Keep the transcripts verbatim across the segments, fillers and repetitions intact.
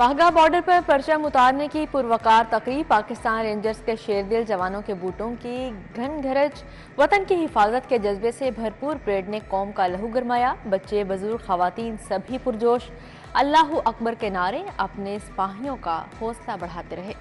वाहगा border पर परचम उतारने की पुरवकार तकरीब, पाकिस्तान रेंजर्स के शेरदिल जवानों के बूटों की घनघरज, वतन की हिफाजत के जज्बे से भरपूर परेड ने कौम का लहू गरमाया। बच्चे, बुजुर्ग, खवातीन सभी पुरजोश अल्लाहू अकबर के नारे अपने सिपाहियों का हौसला बढ़ाते रहे।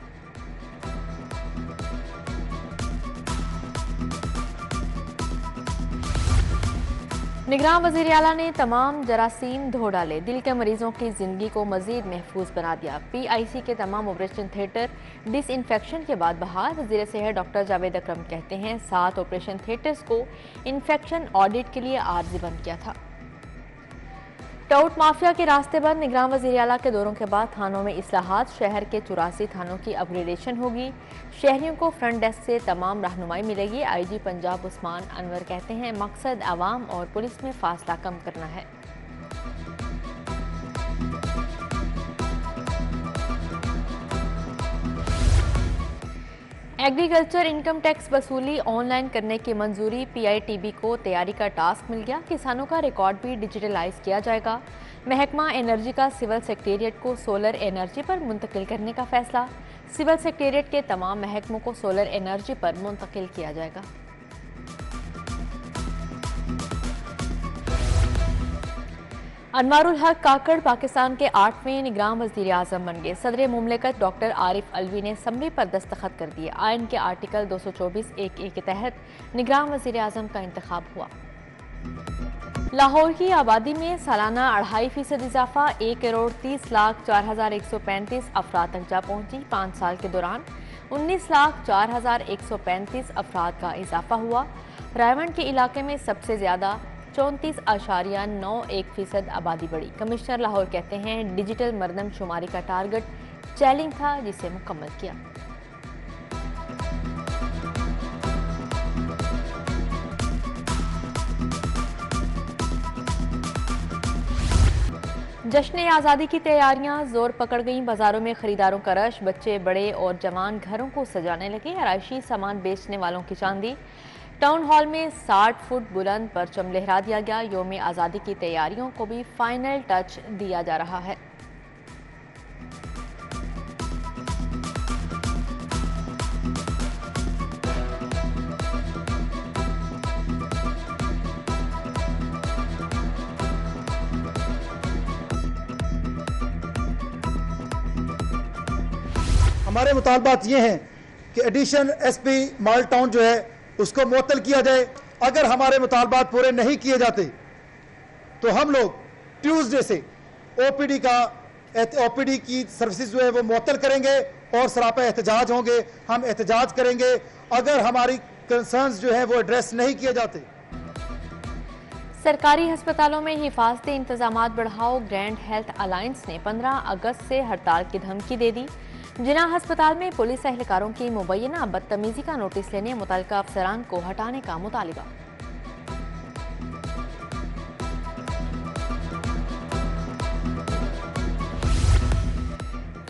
निगरान वज़ीर-ए-आला ने तमाम जरासीम धो डाले, दिल के मरीजों की जिंदगी को मजीद महफूज बना दिया। पी आई सी के तमाम ऑपरेशन थिएटर डिसइंफेक्शन के बाद बहाल। वज़ीर-ए-शहर डॉक्टर जावेद अकरम कहते हैं सात ऑपरेशन थिएटर्स को इन्फेक्शन ऑडिट के लिए आर्जी बंद किया था। टाउट माफिया के रास्ते बंद, निगरान वज़ीर-ए-आला के दौरों के बाद थानों में इस्लाहात, शहर के चौरासी थानों की अपग्रेडेशन होगी, शहरियों को फ्रंट डेस्क से तमाम रहनुमाई मिलेगी। आईजी पंजाब उस्मान अनवर कहते हैं मकसद आवाम और पुलिस में फासला कम करना है। एग्रीकल्चर इनकम टैक्स वसूली ऑनलाइन करने की मंजूरी, पीआईटीबी को तैयारी का टास्क मिल गया। किसानों का रिकॉर्ड भी डिजिटलाइज किया जाएगा। महकमा एनर्जी का सिविल सेक्रेटेरिएट को सोलर एनर्जी पर मुंतकिल करने का फैसला, सिविल सेक्रेटेरिएट के तमाम महकमों को सोलर एनर्जी पर मुंतकिल किया जाएगा। अनवारुल हक काकड़ पाकिस्तान के आठवें निगरान वज़ीर आज़म बन गए। सदर मुमलिकत डॉक्टर आरिफ अलवी ने समरी पर दस्तखत कर दिए। आइन के आर्टिकल दो सौ चौबीस एक ए के तहत निगरान वज़ीर आज़म का इंतखाब हुआ। लाहौर की आबादी में सालाना अढ़ाई फीसद इजाफा, एक करोड़ तीस लाख चार हज़ार एक सौ पैंतीस अफराद तक जा पहुँची। पाँच साल के दौरान उन्नीस लाख चार हज़ार एक सौ पैंतीस अफराद का इजाफा हुआ। रायवंड के इलाके में सबसे ज़्यादा चौंतीस अशारिया नौ एक फीसद आबादी बढ़ी। कमिश्नर लाहौर कहते हैं डिजिटल मरदमशुमारी का टारगेट चैलेंज था जिसे मुकम्मल किया। जश्न आज़ादी की तैयारियां जोर पकड़ गईं, बाजारों में खरीदारों का रश, बच्चे बड़े और जवान घरों को सजाने लगे। आराइशी सामान बेचने वालों की चांदी, टाउन हॉल में साठ फुट बुलंद परचम लहरा दिया गया। योम आज़ादी की तैयारियों को भी फाइनल टच दिया जा रहा है। हमारे मुतालबात ये हैं कि एडिशन एसपी माल टाउन जो है उसको मुअत्तल किया जाए। अगर हमारे मुतालबात पूरे नहीं किए जाते तो हम लोग ट्यूसडे से ओपीडी का ओपीडी की सर्विसेज जो है वो मुअत्तल करेंगे और सरापा एहतजाज होंगे, हम एहतजाज करेंगे अगर हमारी कंसर्न्स जो है वो एड्रेस नहीं किए जाते। सरकारी अस्पतालों में हिफाजती इंतजाम बढ़ाओ, ग्रैंड हेल्थ अलायंस ने पंद्रह अगस्त से हड़ताल की धमकी दे दी। जिन्ना अस्पताल में पुलिस एहलकारों की मुबैना बदतमीजी का नोटिस लेने मुतल्लिका अफसरान को हटाने का मुतालिबा।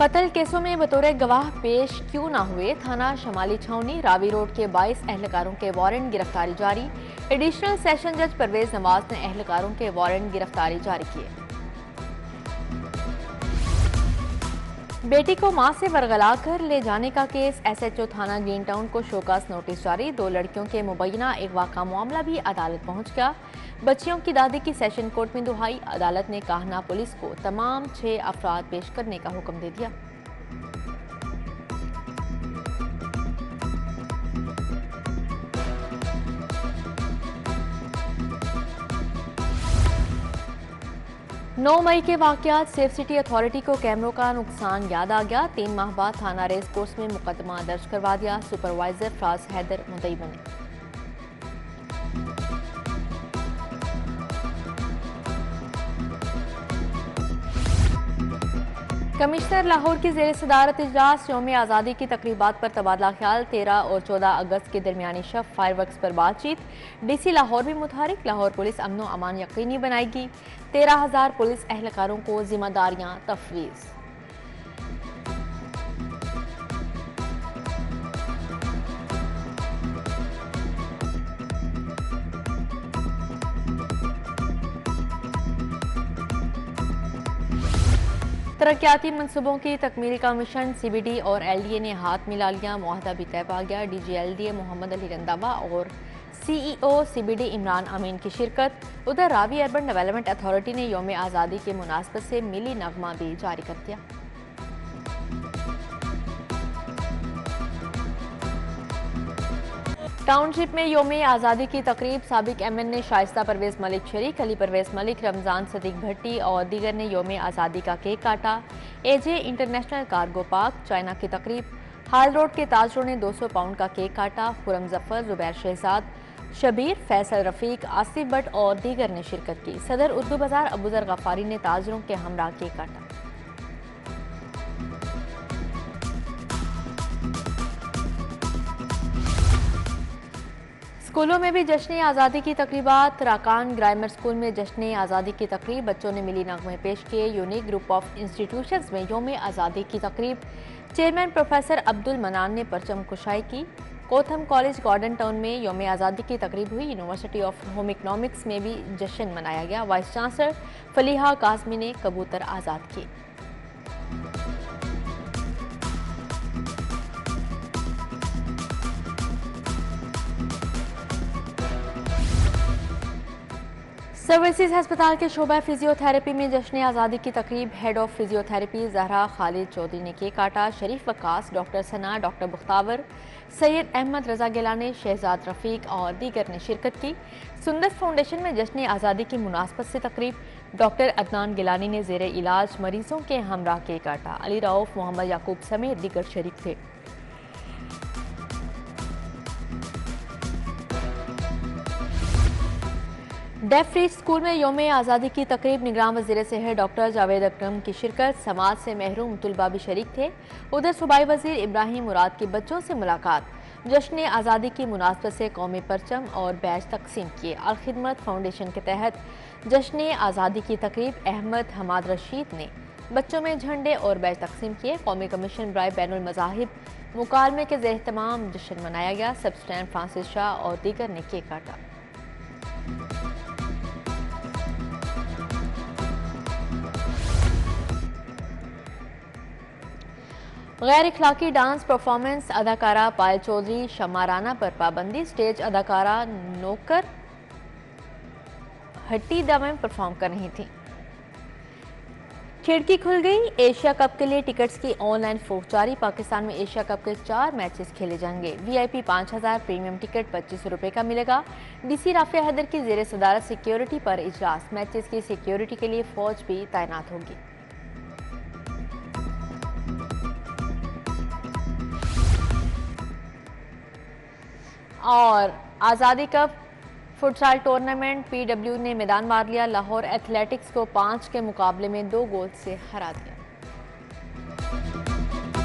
कत्ल केसों में बतौर गवाह पेश क्यों ना हुए, थाना शमाली छावनी रावी रोड के बाईस एहलकारों के वारंट गिरफ्तारी जारी। एडिशनल सेशन जज परवेज नवाज ने एहलकारों के वारंट गिरफ्तारी जारी किए। बेटी को मां से बरगला कर ले जाने का केस, एसएचओ थाना ग्रीन टाउन को शोकास नोटिस जारी। दो लड़कियों के मुबैना अगवा का मामला भी अदालत पहुंच गया। बच्चियों की दादी की सेशन कोर्ट में दुहाई, अदालत ने काहना पुलिस को तमाम छह अफराद पेश करने का हुक्म दे दिया। नौ मई के वाक़यात, सेफ सिटी अथॉरिटी को कैमरों का नुकसान याद आ गया। तीन माह बाद थाना रेस कोर्स में मुकदमा दर्ज करवा दिया, सुपरवाइजर फ़ाज़ हैदर मुद्दई बने। कमिश्नर लाहौर की ज़ेर सदारत इजलास, योम आज़ादी की तकरीबात पर तबादला ख्याल। तेरह और चौदह अगस्त के दरमियानी शफ फायरवर्क्स पर बातचीत। डी सी लाहौर भी मुतहरिक, लाहौर पुलिस अमन व अमान यकीनी बनाएगी। तेरह हज़ार पुलिस एहलकारों को जिम्मेदारियां तफवीज़। तरक्याती मनसूबों की तकमील का मिशन सी बी डी और एल डी ए ने हाथ मिला लिया, मुआहदा भी तय पा गया। D G L D A Mohammad Ali Randhawa और C E O C B D Imran Amin की शिरकत। उधर रावी अर्बन डेवेलपमेंट अथार्टी ने योम आज़ादी के मुनासबत से मिली नगमा भी जारी कर दिया। टाउनशिप में योम आज़ादी की तकरीब, साबिक एम एन ने शाइस्ता परवेज मलिक शरीक, अली परवेज मलिक, रमज़ान सदीक भट्टी और दीगर ने योम आज़ादी का केक काटा। AJ International cargo park China की तकरीब, हाल रोड के ताजरों ने दो सौ पाउंड का केक काटा। खुरम जफर, जुबैर शहजाद, शबीर, फैसल रफीक, आसिफ भट्ट और दीगर ने शिरकत की। सदर उर्दू बाजार अबूजर गफारी ने ताजरों के हमरा केक काटा। स्कूलों में भी जश्न आज़ादी की तकरीबात, राकान ग्रामर स्कूल में जश्न आज़ादी की तकरीब, बच्चों ने मिली नगमे पेश किए। यूनिक ग्रुप ऑफ इंस्टीट्यूशंस में योम आज़ादी की तकरीब, चेयरमैन प्रोफेसर अब्दुल मनान ने परचम कुशाई की। कोथम कॉलेज गार्डन टाउन में योम आज़ादी की तकरीब हुई। यूनिवर्सिटी ऑफ होम इकनॉमिक्स में भी जश्न मनाया गया। वाइस चांसलर फलीहा काजमी ने कबूतर आज़ाद किए। सर्विसेज हस्पताल के शोबा फिजियोथेरेपी में जश्न आज़ादी की तकरीब, head of physiotherapy Zahra Khalid Chaudhry ने केक काटा। शरीफ वकास, डॉक्टर सना, डॉक्टर बुख्तावर, सैयद अहमद रजा गिलानी, शहजाद रफ़ीक और दीगर ने शिरकत की। सुंदस फाउंडेशन में जश्न आज़ादी की मुनासबत से तकरीब, डॉक्टर अदनान गिलानी ने जेर इलाज मरीजों के हमरा केक काटा। अली रऊफ़, मोहम्मद याकूब समेत दीगर शरीक थे। डेफ फ्री स्कूल में योम आज़ादी की तकरीब, निगरान वज़ीर-ए-शहर डॉक्टर जावेद अकरम की शिरकत, समाज से महरूम तुलबा भी शरीक थे। उधर सूबाई वज़ीर इब्राहिम मुराद की बच्चों से मुलाकात, जश्न आज़ादी की मुनासबत से कौमी परचम और बैज तकसीम किए। अल खिदमत फाउंडेशन के तहत जश्न आज़ादी की तकरीब, अहमद हमाद रशीद ने बच्चों में झंडे और बैज तकसीम किए। कौमी कमीशन बराए बैनुल मज़ाहिब मुकालमे के ज़ेर एहतमाम जश्न मनाया गया। सब्सिडेंट फ्रांसिस शाह और दीगर ने केक काटा। गैर अखलाकी डांस परफॉर्मेंस, अदाकारा पायल चौधरी शमाराना पर पाबंदी, स्टेज अदाकारा नौकर हट्टी दमें परफॉर्म कर रही थी। खिड़की खुल गई, एशिया कप के लिए टिकट्स की ऑनलाइन फरोख्त जारी। पाकिस्तान में एशिया कप के चार मैचेस खेले जाएंगे। वीआईपी पाँच हज़ार, प्रीमियम टिकट पच्चीस रुपये का मिलेगा। डी सी हैदर की जेर सदारत सिक्योरिटी पर इजलास, मैचेस की सिक्योरिटी के लिए फौज भी तैनात होगी। और आज़ादी कप फुटसाल टूर्नामेंट पीडब्ल्यू ने मैदान मार लिया, लाहौर एथलेटिक्स को पाँच के मुकाबले में दो गोल से हरा दिया।